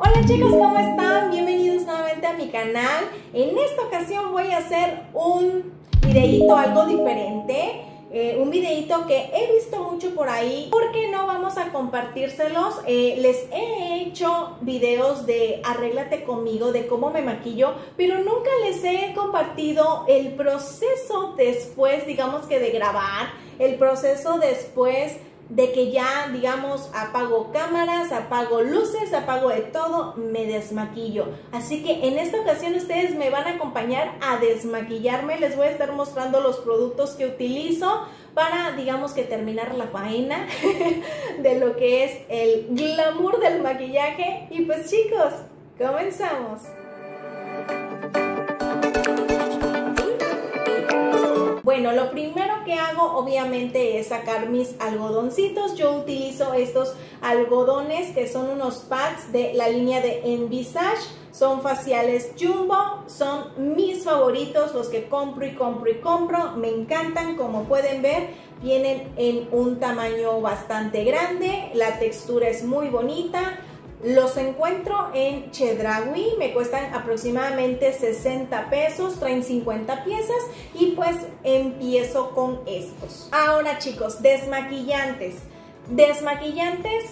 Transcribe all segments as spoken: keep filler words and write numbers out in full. Hola chicos, ¿cómo están? Bienvenidos nuevamente a mi canal. En esta ocasión voy a hacer un videíto algo diferente, eh, un videíto que he visto mucho por ahí, porque no vamos a compartírselos. Eh, les he hecho videos de arréglate conmigo, de cómo me maquillo, pero nunca les he compartido el proceso después, digamos que de grabar, el proceso después de que ya, digamos, apago cámaras, apago luces, apago de todo, me desmaquillo. Así que en esta ocasión ustedes me van a acompañar a desmaquillarme. Les voy a estar mostrando los productos que utilizo para, digamos, que terminar la faena de lo que es el glamour del maquillaje. Y pues chicos, comenzamos. Bueno, lo primero que hago obviamente es sacar mis algodoncitos. Yo utilizo estos algodones que son unos pads de la línea de Envisage. Son faciales jumbo, son mis favoritos, los que compro y compro y compro. Me encantan, como pueden ver, vienen en un tamaño bastante grande. La textura es muy bonita. Los encuentro en Chedraui, me cuestan aproximadamente sesenta pesos, traen cincuenta piezas y pues empiezo con estos. Ahora chicos, desmaquillantes. Desmaquillantes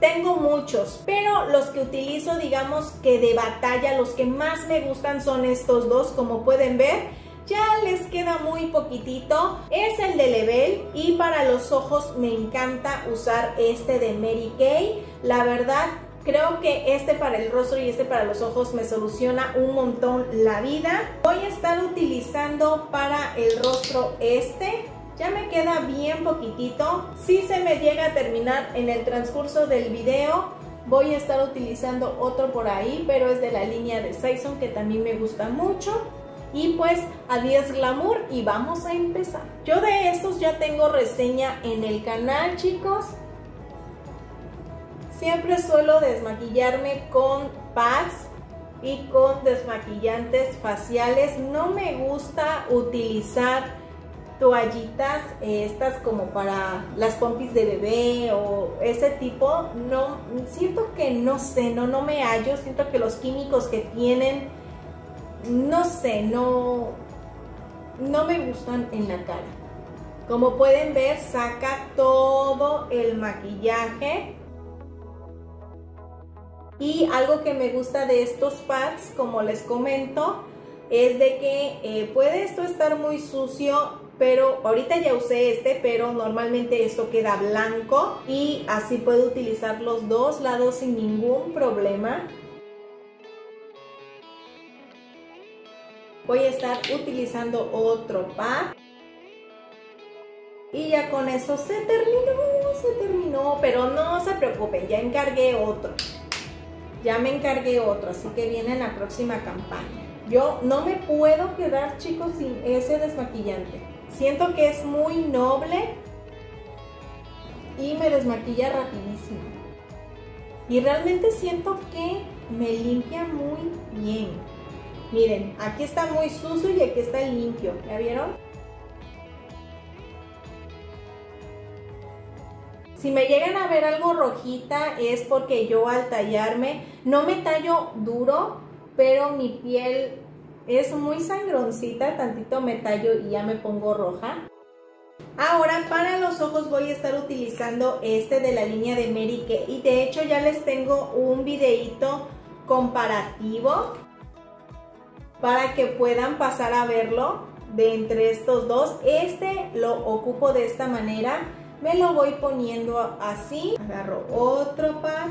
tengo muchos, pero los que utilizo, digamos que de batalla, los que más me gustan son estos dos, como pueden ver. Ya les queda muy poquitito, es el de Level, y para los ojos me encanta usar este de Mary Kay. La verdad creo que este para el rostro y este para los ojos me soluciona un montón la vida. Voy a estar utilizando para el rostro este, ya me queda bien poquitito. Si se me llega a terminar en el transcurso del video, voy a estar utilizando otro por ahí, pero es de la línea de Saison, que también me gusta mucho. Y pues adiós glamour y vamos a empezar. Yo de estos ya tengo reseña en el canal, chicos. Siempre suelo desmaquillarme con pads y con desmaquillantes faciales. No me gusta utilizar toallitas eh, estas como para las pompis de bebé o ese tipo. No, siento que no sé, no, no me hallo. Siento que los químicos que tienen, no sé, no, no me gustan en la cara. Como pueden ver, saca todo el maquillaje. Y algo que me gusta de estos pads, como les comento, es de que eh, puede esto estar muy sucio, pero ahorita ya usé este, pero normalmente esto queda blanco. Y así puedo utilizar los dos lados sin ningún problema. Voy a estar utilizando otro pad. Y ya con eso se terminó, se terminó. Pero no se preocupen, ya encargué otro. Ya me encargué otro, así que viene en la próxima campaña. Yo no me puedo quedar, chicos, sin ese desmaquillante. Siento que es muy noble y me desmaquilla rapidísimo. Y realmente siento que me limpia muy bien. Miren, aquí está muy sucio y aquí está limpio, ¿ya vieron? Si me llegan a ver algo rojita es porque yo al tallarme, no me tallo duro, pero mi piel es muy sangroncita, tantito me tallo y ya me pongo roja. Ahora para los ojos voy a estar utilizando este de la línea de Mary Kay, y de hecho ya les tengo un videíto comparativo para que puedan pasar a verlo de entre estos dos. Este lo ocupo de esta manera, me lo voy poniendo así, agarro otro pad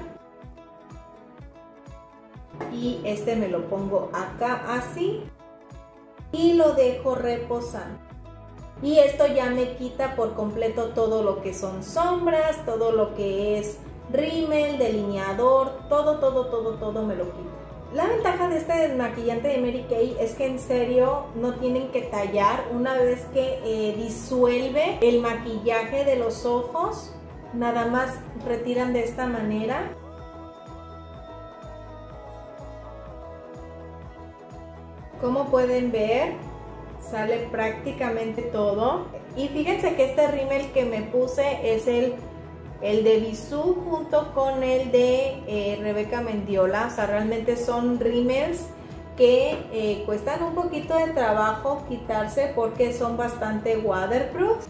y este me lo pongo acá así y lo dejo reposando. Y esto ya me quita por completo todo lo que son sombras, todo lo que es rímel, delineador, todo, todo, todo, todo me lo quita. La ventaja de este desmaquillante de Mary Kay es que en serio no tienen que tallar. Una vez que eh, disuelve el maquillaje de los ojos, nada más retiran de esta manera. Como pueden ver, sale prácticamente todo. Y fíjense que este rímel que me puse es el el de Bisú junto con el de eh, Rebeca Mendiola. O sea, realmente son rímels que eh, cuestan un poquito de trabajo quitarse porque son bastante waterproof.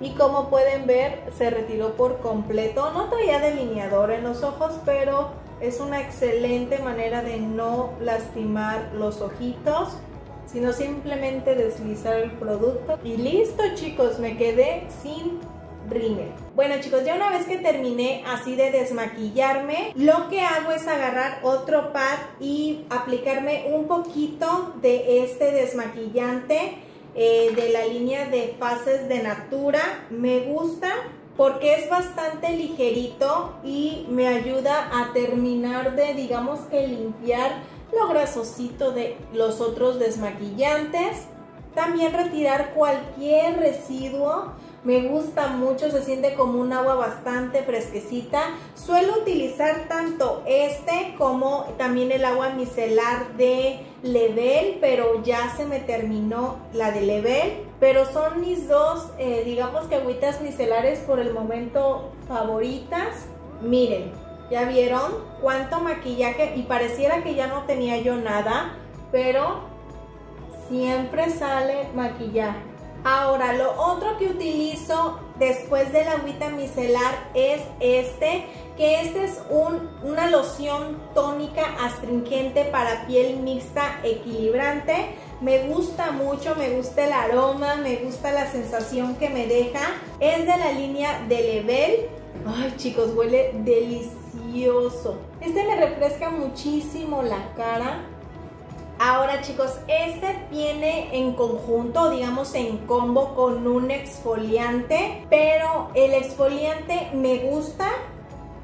Y como pueden ver, se retiró por completo. No traía delineador en los ojos, pero es una excelente manera de no lastimar los ojitos, sino simplemente deslizar el producto. Y listo, chicos, me quedé sin rímel. Bueno, chicos, ya una vez que terminé así de desmaquillarme, lo que hago es agarrar otro pad y aplicarme un poquito de este desmaquillante eh, de la línea de Fases de Natura. Me gusta porque es bastante ligerito y me ayuda a terminar de, digamos que, limpiar lo grasosito de los otros desmaquillantes. También retirar cualquier residuo. Me gusta mucho, se siente como un agua bastante fresquecita. Suelo utilizar tanto este como también el agua micelar de Level, pero ya se me terminó la de Level. Pero son mis dos, eh, digamos que agüitas micelares por el momento favoritas. Miren, ya vieron cuánto maquillaje, y pareciera que ya no tenía yo nada, pero siempre sale maquillaje. Ahora, lo otro que utilizo después de la agüita micelar es este, que este es un, una loción tónica astringente para piel mixta equilibrante. Me gusta mucho, me gusta el aroma, me gusta la sensación que me deja. Es de la línea de Level. Ay, chicos, huele delicioso. Este me refresca muchísimo la cara. Ahora, chicos, este viene en conjunto, digamos en combo con un exfoliante, pero el exfoliante me gusta,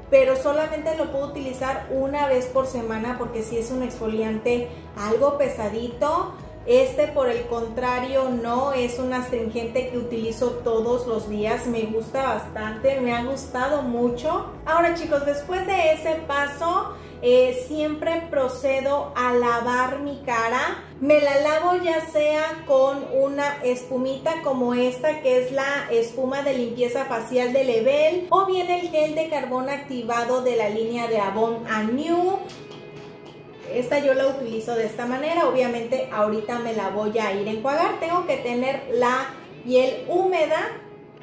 pero solamente lo puedo utilizar una vez por semana porque si es un exfoliante algo pesadito. Este, por el contrario, no es un astringente que utilizo todos los días. Me gusta bastante, me ha gustado mucho. Ahora, chicos, después de ese paso, eh, siempre procedo a lavar mi cara. Me la lavo ya sea con una espumita como esta, que es la espuma de limpieza facial de Level, o bien el gel de carbón activado de la línea de Avon Anew. Esta yo la utilizo de esta manera. Obviamente ahorita me la voy a ir a enjuagar. Tengo que tener la piel húmeda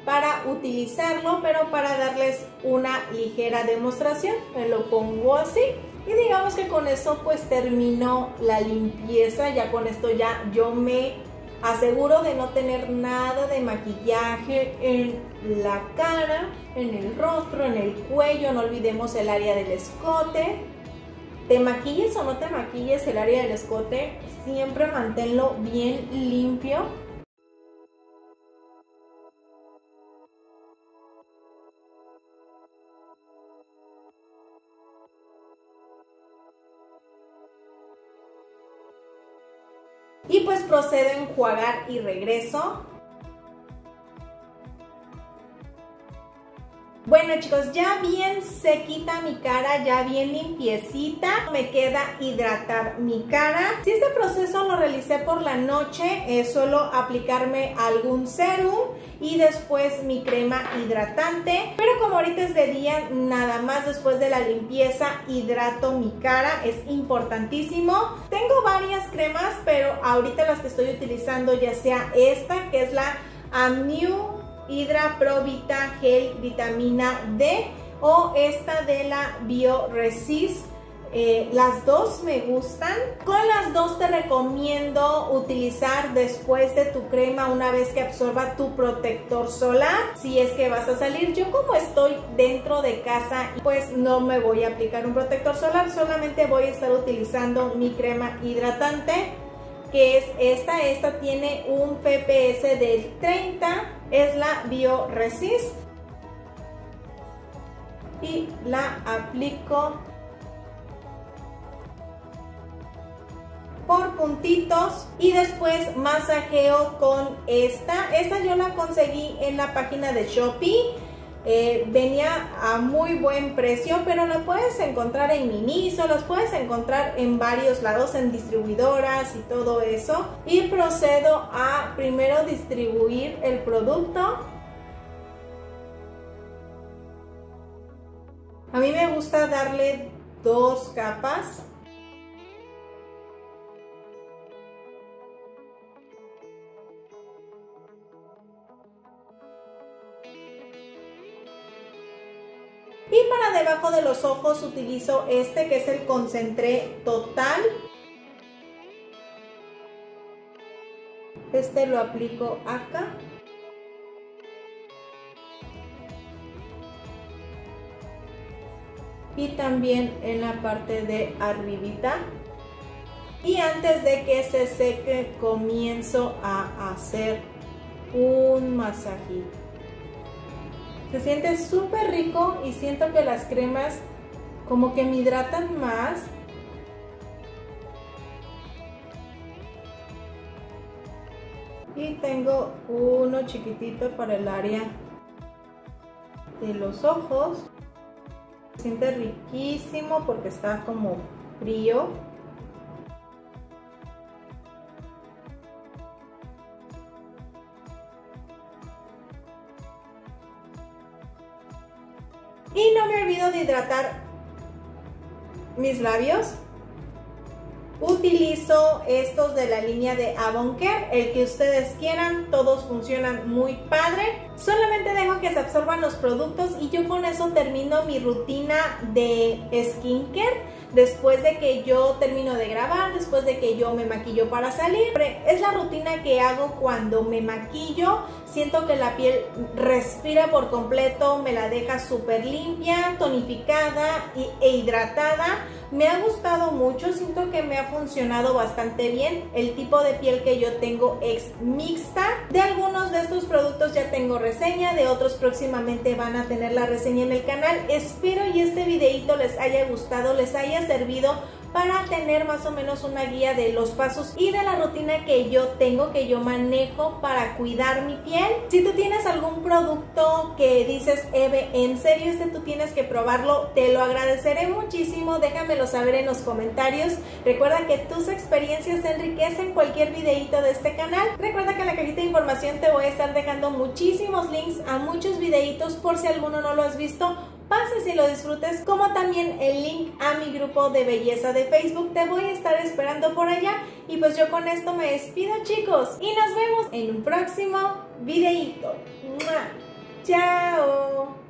para utilizarlo, pero para darles una ligera demostración me lo pongo así. Y digamos que con eso pues termino la limpieza. Ya con esto ya yo me aseguro de no tener nada de maquillaje en la cara, en el rostro, en el cuello. No olvidemos el área del escote. Te maquilles o no te maquilles, el área del escote siempre manténlo bien limpio. Y pues procedo a enjuagar y regreso. Bueno, chicos, ya bien sequita mi cara, ya bien limpiecita, me queda hidratar mi cara. Si este proceso lo realicé por la noche, eh, suelo aplicarme algún serum y después mi crema hidratante. Pero como ahorita es de día, nada más después de la limpieza hidrato mi cara, es importantísimo. Tengo varias cremas, pero ahorita las que estoy utilizando ya sea esta, que es la Anew Hydra Pro Vita Gel Vitamina D, o esta de la Bio Resist. Eh, las dos me gustan. Con las dos te recomiendo utilizar después de tu crema, una vez que absorba tu protector solar, si es que vas a salir. Yo, como estoy dentro de casa, pues no me voy a aplicar un protector solar, solamente voy a estar utilizando mi crema hidratante, que es esta. Esta tiene un F P S del treinta, es la Bio Resist, y la aplico por puntitos y después masajeo con esta. Esta yo la conseguí en la página de Shopee. Eh, venía a muy buen precio, pero la puedes encontrar en Miniso, las puedes encontrar en varios lados, en distribuidoras y todo eso. Y procedo a primero distribuir el producto A mí me gusta darle dos capas. Y para debajo de los ojos utilizo este que es el Concentré Total. Este lo aplico acá. Y también en la parte de arribita. Y antes de que se seque comienzo a hacer un masajito. Se siente súper rico y siento que las cremas como que me hidratan más. Y tengo uno chiquitito para el área de los ojos. Se siente riquísimo porque está como frío. Y no me olvido de hidratar mis labios. Utilizo estos de la línea de Avon Care, el que ustedes quieran, todos funcionan muy padre. Solamente dejo que se absorban los productos y yo con eso termino mi rutina de skincare. Después de que yo termino de grabar, después de que yo me maquillo para salir. Es la rutina que hago cuando me maquillo. Siento que la piel respira por completo, me la deja súper limpia, tonificada e hidratada. Me ha gustado mucho, siento que me ha funcionado bastante bien. El tipo de piel que yo tengo es mixta. De algunos de estos productos ya tengo reseña, de otros próximamente van a tener la reseña en el canal. Espero y este videito les haya gustado, les haya servido para tener más o menos una guía de los pasos y de la rutina que yo tengo, que yo manejo para cuidar mi piel. Si tú tienes algún producto que dices, Eve, en serio este tú tienes que probarlo, te lo agradeceré muchísimo, déjamelo saber en los comentarios. Recuerda que tus experiencias te enriquecen cualquier videito de este canal. Recuerda que en la cajita de información te voy a estar dejando muchísimos links a muchos videitos por si alguno no lo has visto. Pases y lo disfrutes, como también el link a mi grupo de belleza de Facebook. Te voy a estar esperando por allá. Y pues yo con esto me despido, chicos. Y nos vemos en un próximo videíto. ¡Mua! ¡Chao!